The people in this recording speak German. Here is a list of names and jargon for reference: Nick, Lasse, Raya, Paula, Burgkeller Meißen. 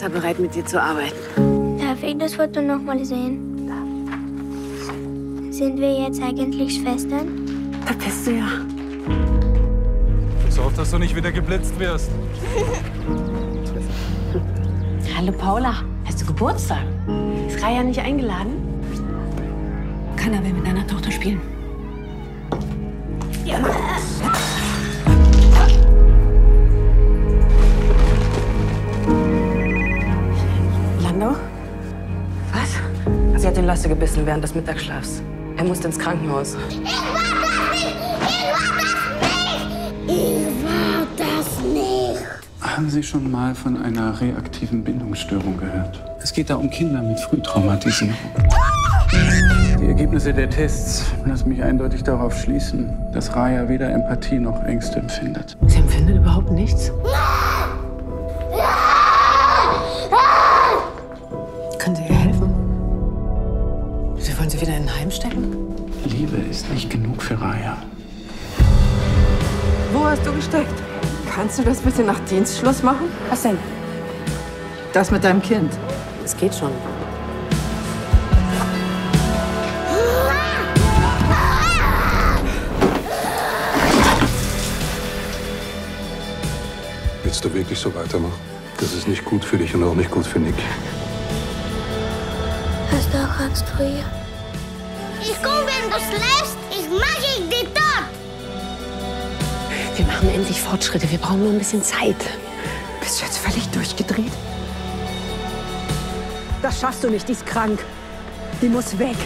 ist er bereit, mit dir zu arbeiten. Darf ich das Foto noch mal sehen? Ja. Sind wir jetzt eigentlich Schwestern? Da bist du ja. Pass auf, dass du nicht wieder geblitzt wirst. Hallo Paula, hast du Geburtstag? Ist Raya nicht eingeladen? Keiner will mit deiner Tochter spielen. Ja. Was? Sie hat den Lasse gebissen während des Mittagsschlafs. Er musste ins Krankenhaus. Ich war das nicht! Ich war das nicht! Haben Sie schon mal von einer reaktiven Bindungsstörung gehört? Es geht da um Kinder mit Frühtraumatisierung. Die Ergebnisse der Tests lassen mich eindeutig darauf schließen, dass Raya weder Empathie noch Ängste empfindet. Sie empfindet überhaupt nichts? Können Sie ihr helfen? Sie wollen sie wieder in ein Heim stecken? Liebe ist nicht genug für Raya. Wo hast du gesteckt? Kannst du das bitte nach Dienstschluss machen? Was denn? Das mit deinem Kind. Es geht schon. Willst du wirklich so weitermachen? Das ist nicht gut für dich und auch nicht gut für Nick. Hast du auch Angst vor ihr? Ich komm, wenn du schläfst, ich mag ich dich tot! Wir machen endlich Fortschritte, wir brauchen nur ein bisschen Zeit. Bist du jetzt völlig durchgedreht? Das schaffst du nicht, die ist krank. Die muss weg.